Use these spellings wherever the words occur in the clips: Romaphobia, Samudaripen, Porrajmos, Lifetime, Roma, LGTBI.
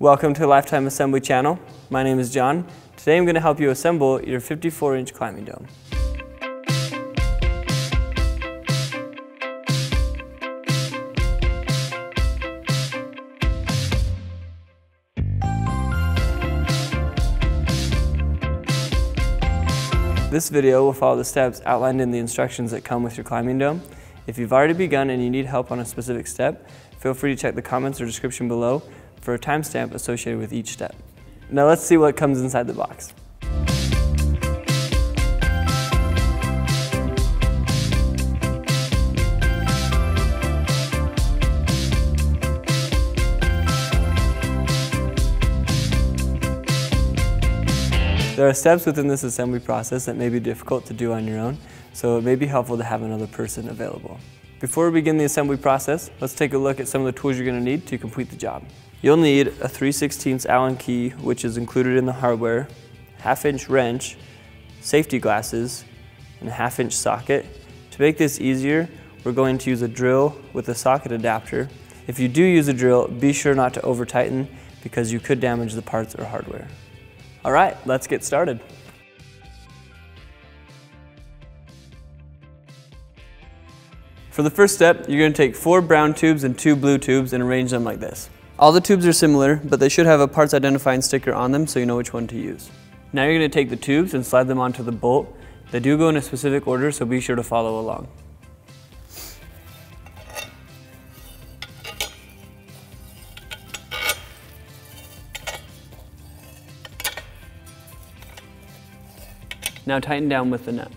Welcome to Lifetime Assembly Channel. My name is John. Today I'm going to help you assemble your 54-inch climbing dome. This video will follow the steps outlined in the instructions that come with your climbing dome. If you've already begun and you need help on a specific step, feel free to check the comments or description below for a timestamp associated with each step. Now let's see what comes inside the box. There are steps within this assembly process that may be difficult to do on your own, so it may be helpful to have another person available. Before we begin the assembly process, let's take a look at some of the tools you're going to need to complete the job. You'll need a 3/16 Allen key, which is included in the hardware, half-inch wrench, safety glasses, and a half-inch socket. To make this easier, we're going to use a drill with a socket adapter. If you do use a drill, be sure not to over-tighten because you could damage the parts or hardware. All right, let's get started. For the first step, you're going to take 4 brown tubes and 2 blue tubes and arrange them like this. All the tubes are similar, but they should have a parts identifying sticker on them so you know which one to use. Now you're going to take the tubes and slide them onto the bolt. They do go in a specific order, so be sure to follow along. Now tighten down with the nut.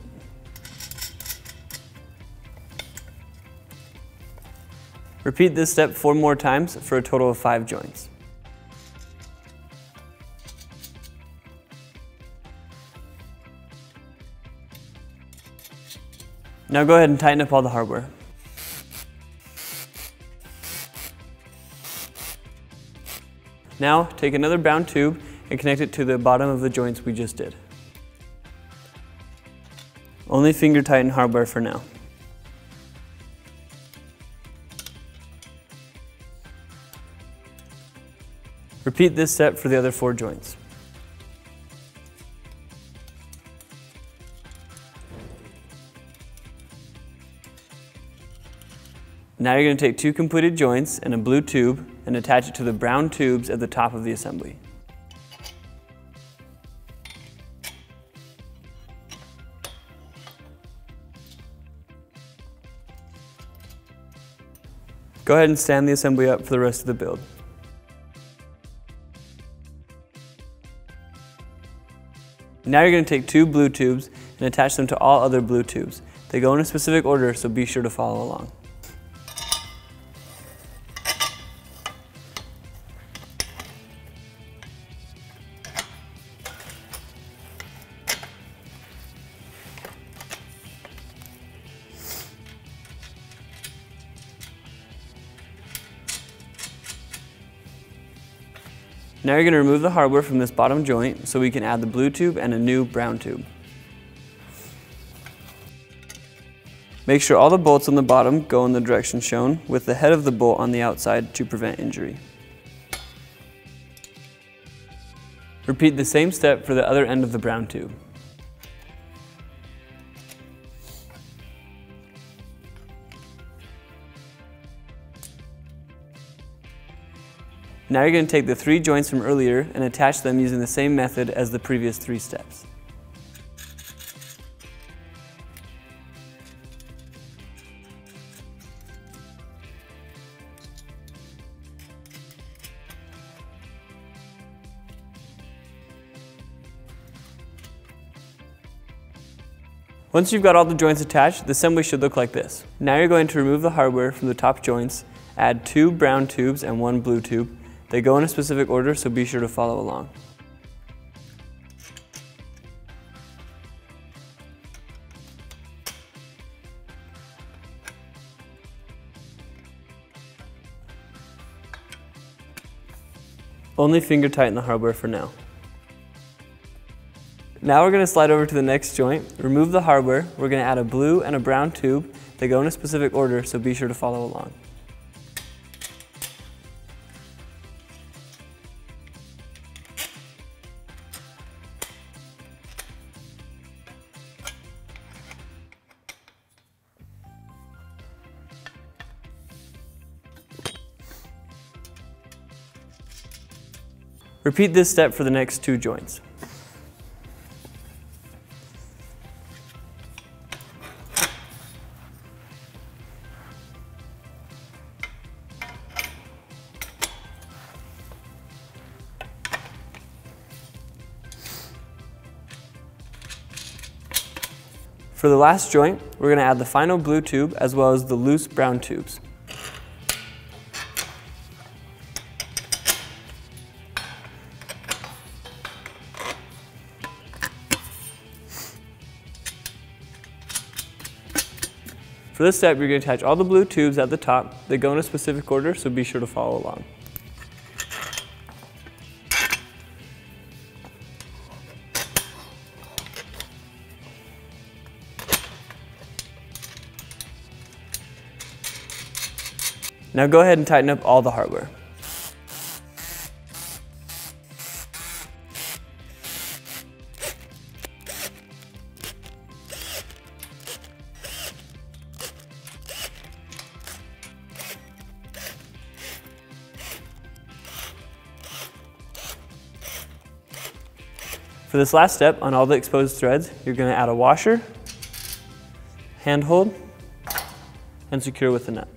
Repeat this step 4 more times for a total of 5 joints. Now go ahead and tighten up all the hardware. Now take another brown tube and connect it to the bottom of the joints we just did. Only finger tighten hardware for now. Repeat this step for the other 4 joints. Now you're going to take 2 completed joints and a blue tube and attach it to the brown tubes at the top of the assembly. Go ahead and stand the assembly up for the rest of the build. Now you're going to take 2 blue tubes and attach them to all other blue tubes. They go in a specific order, so be sure to follow along. Now you're going to remove the hardware from this bottom joint so we can add the blue tube and a new brown tube. Make sure all the bolts on the bottom go in the direction shown, with the head of the bolt on the outside to prevent injury. Repeat the same step for the other end of the brown tube. Now you're going to take the 3 joints from earlier and attach them using the same method as the previous 3 steps. Once you've got all the joints attached, the assembly should look like this. Now you're going to remove the hardware from the top joints, add 2 brown tubes and 1 blue tube. They go in a specific order, so be sure to follow along. Only finger tighten the hardware for now. Now we're going to slide over to the next joint, remove the hardware. We're going to add a blue and a brown tube. They go in a specific order, so be sure to follow along. Repeat this step for the next two joints. For the last joint, we're going to add the final blue tube as well as the loose brown tubes. For this step, you're going to attach all the blue tubes at the top. They go in a specific order, so be sure to follow along. Now go ahead and tighten up all the hardware. For this last step, on all the exposed threads, you're going to add a washer, handhold, and secure with a nut.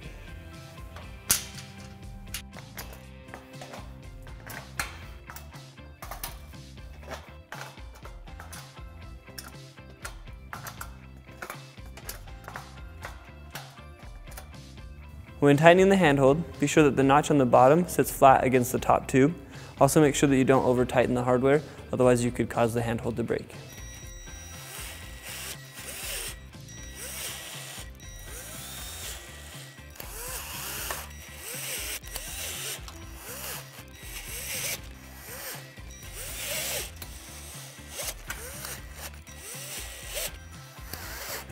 When tightening the handhold, be sure that the notch on the bottom sits flat against the top tube. Also make sure that you don't over-tighten the hardware, otherwise you could cause the handhold to break.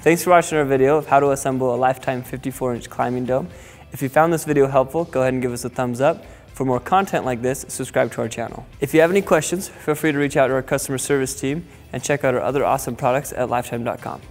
Thanks for watching our video of how to assemble a Lifetime 54-inch climbing dome. If you found this video helpful, go ahead and give us a thumbs up. For more content like this, subscribe to our channel. If you have any questions, feel free to reach out to our customer service team and check out our other awesome products at lifetime.com.